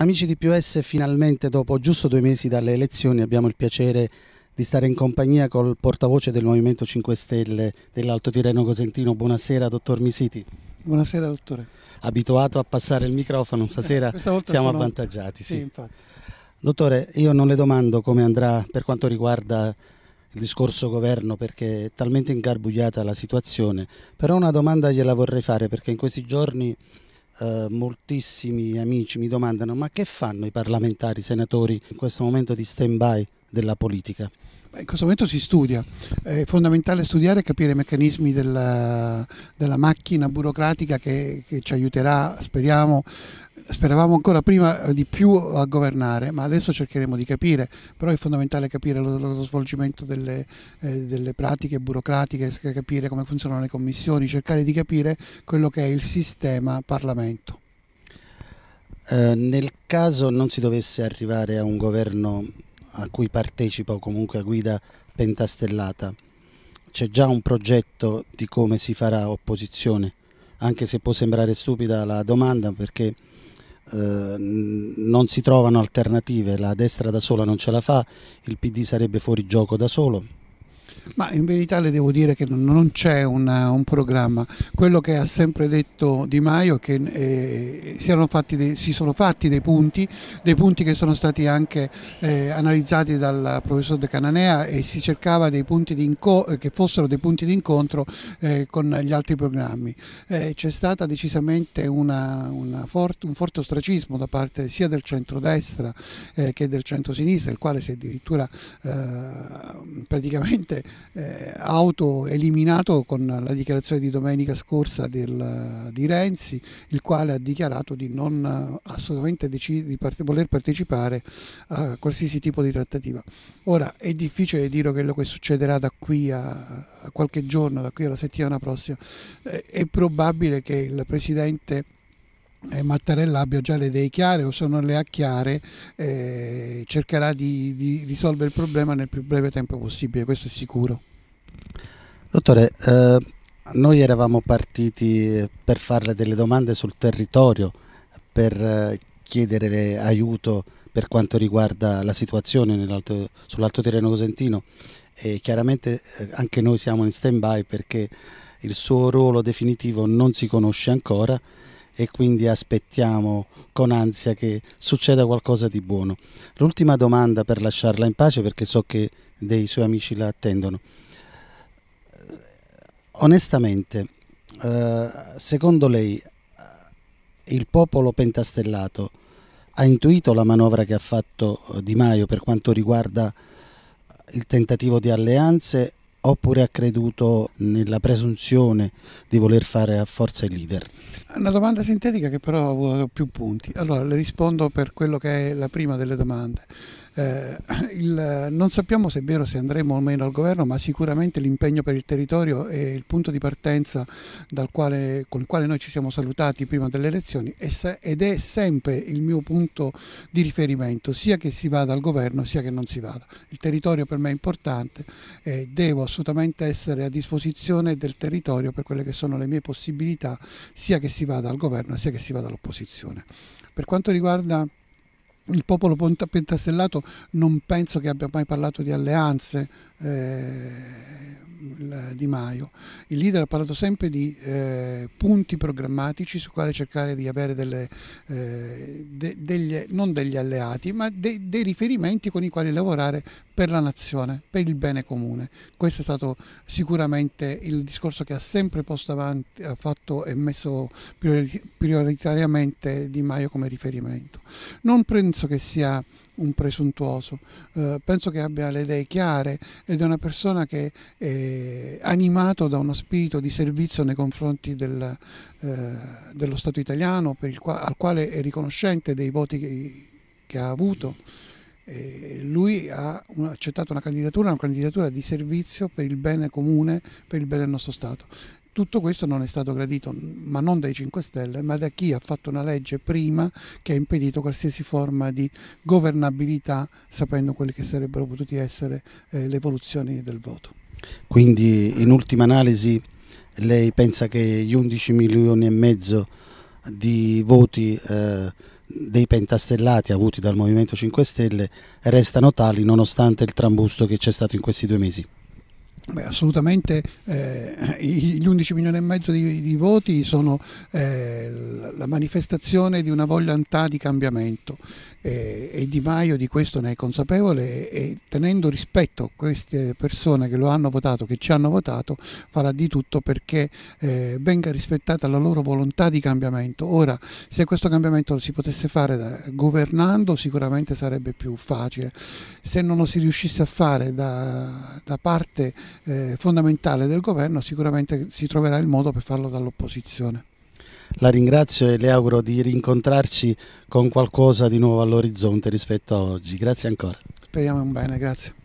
Amici di Più S, finalmente dopo giusto 2 mesi dalle elezioni abbiamo il piacere di stare in compagnia col portavoce del Movimento 5 Stelle dell'Alto Tirreno Cosentino. Buonasera, dottor Misiti. Buonasera, dottore. Abituato a passare il microfono, stasera siamo avvantaggiati. Sì, infatti. Dottore, io non le domando come andrà per quanto riguarda il discorso governo perché è talmente ingarbugliata la situazione, però una domanda gliela vorrei fare perché in questi giorni moltissimi amici mi domandano: ma che fanno i parlamentari, i senatori in questo momento di stand-by della politica? In questo momento si studia, è fondamentale studiare e capire i meccanismi della macchina burocratica che ci aiuterà, speravamo ancora prima di più a governare, ma adesso cercheremo di capire, però è fondamentale capire lo svolgimento delle pratiche burocratiche, capire come funzionano le commissioni, cercare di capire quello che è il sistema Parlamento. Nel caso non si dovesse arrivare a un governo a cui partecipa o comunque a guida pentastellata, c'è già un progetto di come si farà opposizione, anche se può sembrare stupida la domanda perché non si trovano alternative, la destra da sola non ce la fa, il PD sarebbe fuori gioco da solo. Ma in verità le devo dire che non c'è un programma. Quello che ha sempre detto Di Maio è che si sono fatti dei punti che sono stati anche analizzati dal professor De Cananea, e si cercava che fossero dei punti d'incontro con gli altri programmi. C'è stata decisamente un forte ostracismo da parte sia del centrodestra che del centrosinistra, il quale si è addirittura praticamente autoeliminato con la dichiarazione di domenica scorsa di Renzi, il quale ha dichiarato di non assolutamente voler partecipare a qualsiasi tipo di trattativa. Ora è difficile dire quello che succederà da qui a qualche giorno, da qui alla settimana prossima. È probabile che il presidente Mattarella abbia già le idee chiare, o se non le ha chiare cercherà di risolvere il problema nel più breve tempo possibile, questo è sicuro. Dottore, noi eravamo partiti per farle delle domande sul territorio, per chiedere aiuto per quanto riguarda la situazione sull'Alto Tirreno Cosentino, e chiaramente anche noi siamo in stand-by perché il suo ruolo definitivo non si conosce ancora, e quindi aspettiamo con ansia che succeda qualcosa di buono. L'ultima domanda per lasciarla in pace perché so che dei suoi amici la attendono. Onestamente, secondo lei il popolo pentastellato ha intuito la manovra che ha fatto Di Maio per quanto riguarda il tentativo di alleanze, oppure ha creduto nella presunzione di voler fare a forza il leader? Una domanda sintetica che però ha avuto più punti. Allora le rispondo per quello che è la prima delle domande. Non sappiamo se è vero se andremo o meno al governo, ma sicuramente l'impegno per il territorio e il punto di partenza con il quale noi ci siamo salutati prima delle elezioni ed è sempre il mio punto di riferimento, sia che si vada al governo sia che non si vada. Il territorio per me è importante e devo assolutamente essere a disposizione del territorio per quelle che sono le mie possibilità, sia che si vada al governo sia che si vada all'opposizione. Per quanto riguarda il popolo pentastellato, non penso che abbia mai parlato di alleanze Di Maio. Il leader ha parlato sempre di punti programmatici su quali cercare di avere dei riferimenti con i quali lavorare per la nazione, per il bene comune. Questo è stato sicuramente il discorso che ha sempre posto avanti, ha fatto e messo prioritariamente Di Maio come riferimento. Non penso che sia un presuntuoso, penso che abbia le idee chiare ed è una persona che è animato da uno spirito di servizio nei confronti dello Stato italiano, al quale è riconoscente dei voti che ha avuto. Lui ha accettato una candidatura di servizio per il bene comune, per il bene del nostro Stato. Tutto questo non è stato gradito, ma non dai 5 Stelle, ma da chi ha fatto una legge prima che ha impedito qualsiasi forma di governabilità, sapendo quelle che sarebbero potute essere le evoluzioni del voto. Quindi, in ultima analisi, lei pensa che gli 11,5 milioni di voti dei pentastellati avuti dal Movimento 5 Stelle restano tali nonostante il trambusto che c'è stato in questi 2 mesi? Beh, assolutamente, gli 11 milioni e mezzo di voti sono la manifestazione di una volontà di cambiamento e Di Maio di questo ne è consapevole e tenendo rispetto a queste persone che lo hanno votato, che ci hanno votato, farà di tutto perché venga rispettata la loro volontà di cambiamento. Ora, se questo cambiamento si potesse fare governando sicuramente sarebbe più facile, se non lo si riuscisse a fare da parte fondamentale del governo sicuramente si troverà il modo per farlo dall'opposizione. La ringrazio e le auguro di rincontrarci con qualcosa di nuovo all'orizzonte rispetto a oggi. Grazie ancora. Speriamo in bene, grazie.